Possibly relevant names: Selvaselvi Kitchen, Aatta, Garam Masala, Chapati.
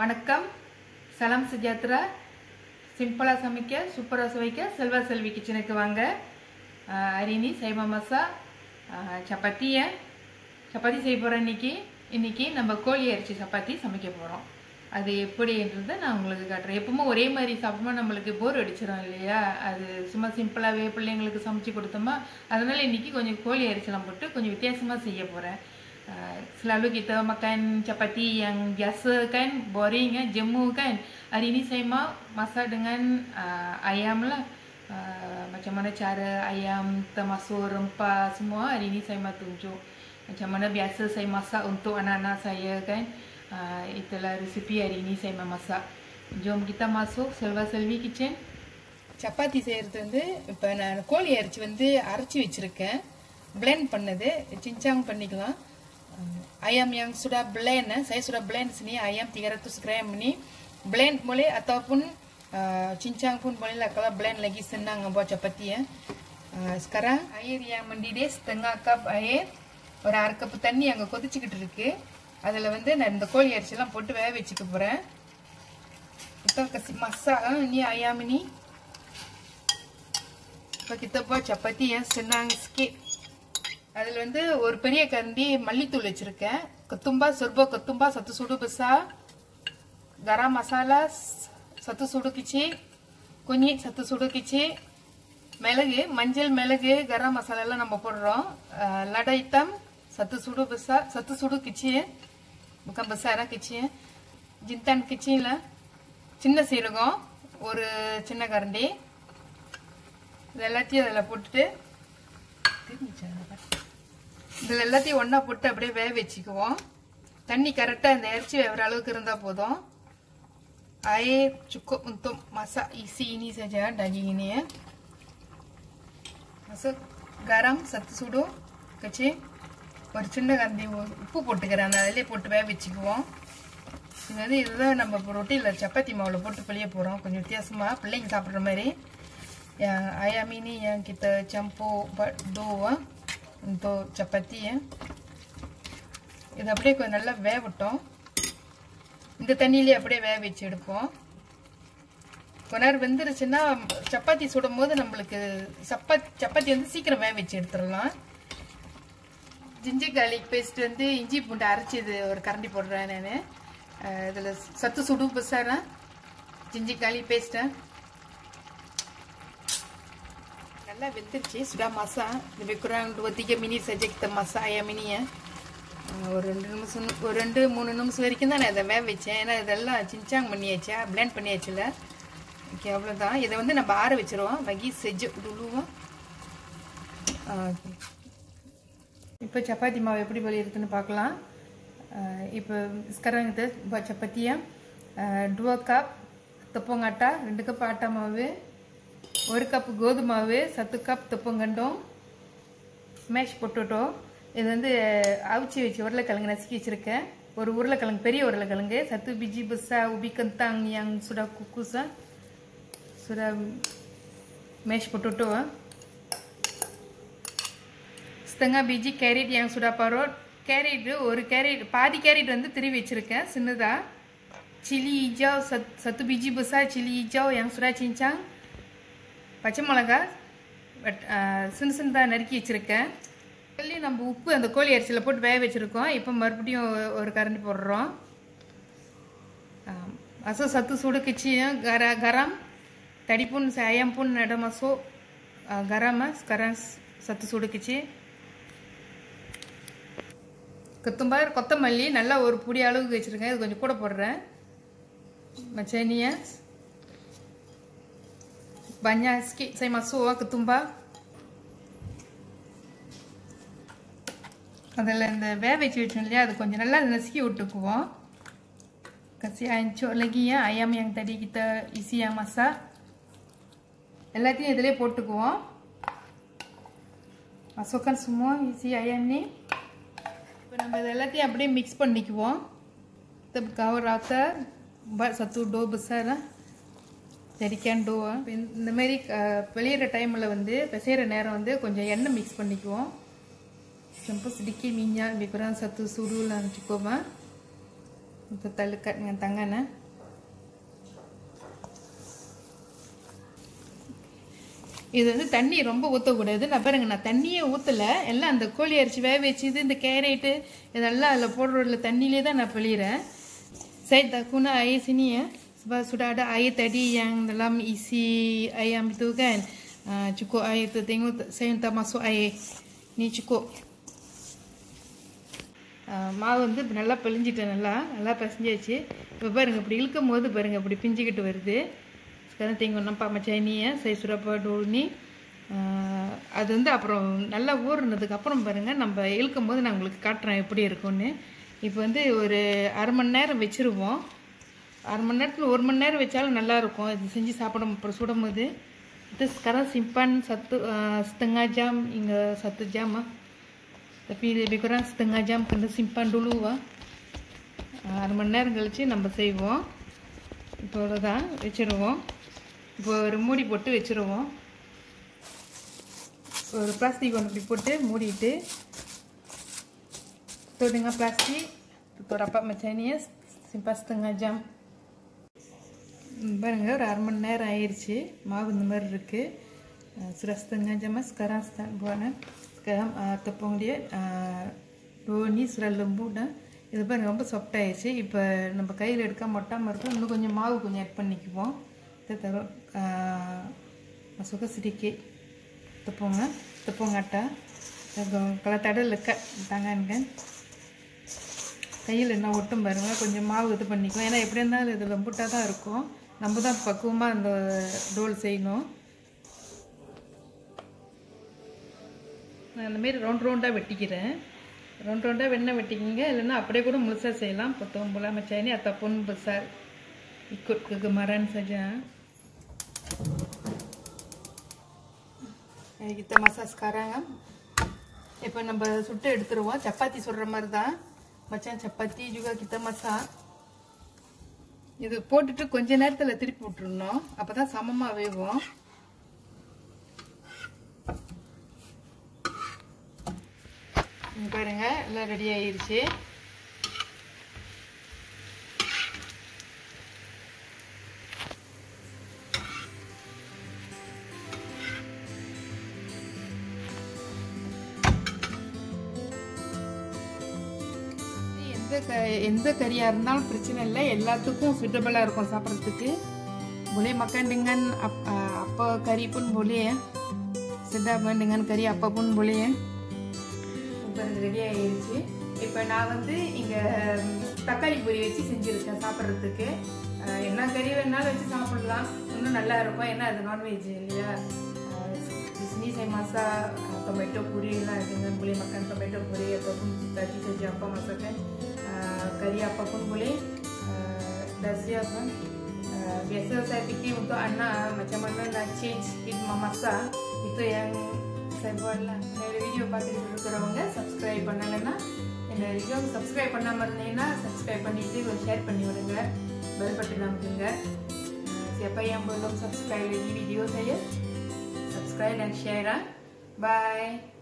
வணக்கம் சலாம் சுஜாத்ரா சிம்பிளா சமைக்க சூப்பரா சமைக்க செல்வசெல்வி கிச்சனுக்கு வாங்க அரினி சைபா மசா சப்பாத்தி செய்ய போறேன் இன்னைக்கு நம்ம கோழி இறைச்சி சப்பாத்தி சமைக்க போறோம் அது எப்படின்றத நான் உங்களுக்கு காட்றேன் எப்பவுமே ஒரே மாதிரி சாப்பிடுமா நமக்கு போர் அடிச்சிரும் இல்லையா அது சும்மா சிம்பிளாவே பிள்ளைங்களுக்கு சமைச்சி கொடுத்தோமா அதனால இன்னைக்கு கொஞ்சம் கோழி இறைச்சலாம் போட்டு கொஞ்சம் வித்தியாசமா செய்ய போறேன் Selalu kita makan chapati yang biasa kan, boring kan, jemu kan. Hari ini saya mau masak dengan ayam lah. Macam mana cara ayam termasuk rempah semua hari ini saya mau tunjuk. Macam mana biasa saya masak untuk anak-anak saya kan. Itulah resepi hari ini saya mau masak. Jom kita masuk Selvaselvi Kitchen. Chapati செய்யறது வந்து இப்ப நான் கோழி இறைச்சி வந்து அரைச்சு வச்சிருக்கேன். Blend பண்ணது cincang பண்ணிக்கலாம். Ayam yang sudah blend, saya sudah blend sini ayam 300 gram ni blend boleh ataupun cincang pun boleh lah kalau blend lagi senang buat chapati ya. Sekarang air yang mendidih setengah cup air, ஒரு அரைக்கப் தண்ணி அங்க கொதிச்சிட்டு இருக்கு. அதுல வந்து நான் இந்த கோழி இறைச்சி எல்லாம் போட்டு வேக வெச்சிக்க போறேன். Kita kasih masak ni ayam ini. Kita buat chapati yang senang sikit. அதில வந்து ஒரு பெரிய கரண்டி மல்லித்தூள் வச்சிருக்கேன் கத்தும்பா சர்ப கத்தும்பா 1 சூடு besar garam masala 1 சூடு கிச்சி கொஞ்சி 1 சூடு கிச்சி மிளகு மஞ்சள் மிளகு garam masala எல்லாம் நம்ம போடுறோம் லடைத்தம் 1 சூடு besar 1 சூடு கிச்சி முக besar கிச்சி ஜிந்தன் கிச்சில சின்ன சீரகம் ஒரு சின்ன கரண்டி இதெல்லாம் இதல போட்டுட்டு இதுல எல்லாத்தையும் ஒண்ணா போட்டு அப்படியே வேக வெச்சிக்குவோம் தண்ணி கரெக்ட்டா இந்த இறைச்சி வேற அளவுக்கு இருந்தா போதும் air cukup untuk masak isi ini saja daging ini ya masak garam 1 sudu கச்சி ஒரு சின்ன கரண்டி உப்பு போட்டுக்கறேன் அதலயே போட்டு வேக வெச்சிக்குவோம் இது இதுதான் நம்ம ரொட்டில சப்பாத்தி மாவுல போட்டு பிழிய போறோம் கொஞ்சம் வித்தியாசமா பிள்ளைங்க சாப்பிடுற மாதிரி yang ayam ini yang kita campur buat dough untuk chapati ya. இது அப்படியே கொஞ்சம் நல்லா வேகட்டும். இந்த தண்ணியிலே அப்படியே வேக வெச்சி எடுப்போம். கொனார் வெந்துருச்சுனா சப்பாத்தி சுடும்போது நமக்கு சப்பாத்தி வந்து சீக்கிரம் வேக வெச்சி எடுத்துறலாம். ginger garlic paste வந்து இஞ்சி பூண்டு அரைச்சது ஒரு கரண்டி போடுறேன் நானு. இதுல 1 சுடு பசாரா ginger garlic paste Kalau bentar je sudah masak lebih kurang 2-3 minit saja kita masak ayam ini ya. Orang rendah munum sehari kita ada meweccha, ada dalam cincang meniacha, blend peniacha lah. Okay, abla dah. Ini dah benda na bar biciroa, bagi sejuk dulu. Ipa chapati mau apa di balik itu na pakla. Ipa sekarang kita buat chapati ya. 2 cup tepung atta, 2 cup atta mau be. 1 cup கோதுமை மாவு 1 cup தப்பங்கண்டம் smash potato இது வந்து அவிச்சி வச்சு உருளைக்கிழங்கு நசுக்கி வச்சிருக்கேன் ஒரு உருளைக்கிழங்கு பெரிய உருளைக்கிழங்கு சத்து பிஜி பசா உபி கந்தாங் yang sudah kukus sudah mashed potato setengah biji carrot yang sudah parut carrot ஒரு carrot பாதி carrot வந்து திருவி வச்சிருக்கேன் சின்னதா chili hijau satu biji besar chili hijau yang sudah cincang பச்சை மிளகாய் சின்ன சின்னதா நறுக்கி வச்சிருக்கேன் இதுல நம்ம உப்பு அந்த கோழி இறைச்சில போட்டு வேக வச்சிருக்கோம் இப்போ மறுபடியும் ஒரு கரண்டி போடுறோம் அசோ சத்து சூடு கிச்சி गरम தடிபுன் சாயம் புன் நடமசோ गरम ஸ்கரஸ் சத்து சூடு கிச்சி கொத்தமர் கொத்தமல்லி நல்லா ஒரு புடி அளவுக்கு வச்சிருக்கேன் இது கொஞ்சம் கூட போடுறேன் மச்சனியா Banyak sikit saya masuk ketumbar. அதில இந்த வேக வெச்சிட்டோம் இல்லையா அது கொஞ்சம் நல்லா நசுக்கி விட்டுக்குவோம். Kasi hancur lagi ya ayam yang tadi kita isi yang masak. எல்லாத்தையும் இதிலே போட்டுக்குவோம். Masukkan semua isi ayam ni. இப்போ நம்ம எல்லாத்தையும் அப்படியே mix பண்ணிக்குவோம். Kita kawal rata buat satu dough besar lah. Jadikan dough. இந்த மாதிரி பெளியற டைம்ல வந்து பெசைற நேரம் வந்து கொஞ்சம் எண்ணெய் mix பண்ணிக்குவோம். சம்பு சிடிக்கி மீனா விபரா சத்து சூடுலாம் வச்சுக்கோமா. Total dekat dengan tangan ah. இது வந்து தண்ணி ரொம்ப ஊத்த கூடாது. நான் பாருங்க நான் தண்ணியே ஊத்தல. எல்லாம் அந்த கோழி அரிசி வேக வெச்சிது இந்த கேரட் இதெல்லாம் அதல போடுறதுல தண்ணியிலே தான் நான் பளிறேன். Saeed Guna ஐசினியா sebab sudah ada air tadi yang dalam isi ayam itu kan. Cukup air tu tengok saya tak masuk air. Ni cukup. மாவு வந்து நல்லா பிழிஞ்சிட்டேன் நல்லா பிசஞ்சாச்சு இப்போ பாருங்க இப்படி இழுக்கும்போது பாருங்க இப்படி பிஞ்சிக்கிட்டு வருது சரி தேங்க நம்ம மச்சானியா சை சுரப்ப டோல்னி அது வந்து அப்புறம் நல்லா ஊறுனதுக்கு அப்புறம் பாருங்க நம்ம இழுக்கும்போது நான் உங்களுக்கு காட்டுறேன் எப்படி இருக்கும்னு இப்போ வந்து ஒரு அரை மணி நேரம் வெச்சிருவோம் அரை மணி நேரத்துல ஒரு மணி நேரம் வெச்சாலும் நல்லா இருக்கும் இது செஞ்சு சாப்பிடும் அப்புறம் சுடும்போது இது கர சிம்பன் 7.5 jam இங்க 7 jam Tapi lebih kurang setengah jam kena simpan dulu ah. Armanar galichi நம்ம செய்வோம். இவ்வளவுதான் வெச்சிருவோம். இப்போ ஒரு மூடி போட்டு வெச்சிருவோம். ஒரு பிளாஸ்டிக் ஒண்ணு போட்டு மூடிட்டு தொடுங்க பிளாஸ்டிக் இப்போ rapat macam ni simpan setengah jam. பாருங்க ஒரு armanar ஆயிருச்சு. மாவு இந்த மாதிரி இருக்கு. Sudah setengah jam sekarang start buat Sekarang tepung dia dough ni sudah lembut dah. இது பாருங்க ரொம்ப சாஃப்ட் ஆயிருச்சு. இப்போ நம்ம கையில எடுக்க மொட்டாம இருக்கு. இன்னும் கொஞ்சம் மாவு கொஞ்சம் ऐड பண்ணிக்குவோம். தரோ மசுக சிடிக்கே tepung atta. கல தடல தாங்கன் கன். கையில என்ன ஒட்டும் பாருங்க கொஞ்சம் மாவு இது பண்ணிக்குவோம். ஏனா எப்படி இருந்தாலும் இது லம்புட்டா தான் இருக்கும். நம்ம தான் பக்குவமா அந்த டோல் செய்யணும். நான் மேல ரவுண்டா வெட்டிக்கிறேன் ரவுண்டா வெண்ண வெட்டிங்க இல்லனா அப்படியே கூட முழுசா செய்யலாம் பொதும்புல மச்சானி அத்தப்புன் பசார் இக்குட் ககமரன் சஜா இந்த மசாஸ் காரங்க இப்போ நம்ம சுட்டு எடுத்துறோம் சப்பாத்தி சுடுற மாதிரி தான் மச்சான் சப்பாத்தி juga kita masak இது போட்டுட்டு கொஞ்ச நேரத்துல திருப்பி விட்டுறணும் அப்பதான் சமமா வேகும் பாருங்க எல்லாம் ரெடி ஆயிருச்சு எந்த கறியா இருந்தாலும் பிரச்சனை இல்லை எல்லாத்துக்கும் சூட்டபிளா இருக்கும் சாப்பிடுறதுக்கு boleh makan dengan apa kari pun boleh ya sedap dengan kari apapun boleh ya ready ஆயிருச்சு இப்போ நான் வந்து இங்க தக்காளி பொரி வச்சு செஞ்சிருக்கேன் சாப்பிடுறதுக்கு என்ன கறி வேணாலும் வச்சு சாப்பிடலாம் இன்னும் நல்லா இருக்கும் ஏன்னா அது நான்வெஜ் இல்லையா சீசை மசா டொமேட்டோ பொரி எல்லாம் இருக்குங்க புளி மக்கன் டொமேட்டோ பொரி அப்பவும் தட்டி செஞ்சு அப்பா மசாக்கன் கறி அப்பவும் புளி தசியாப்பம் biasa bikin untuk anak macam-macam nak change kit mamasa itu yang Saya buatlah. Saya video pati dulu kerawangnya subscribe panna na. Ini video subscribe panna mana subscribe pani itu share pani orangnya bel button ambilnya. Siapa yang belum subscribe lagi video saya subscribe dan share. Bye.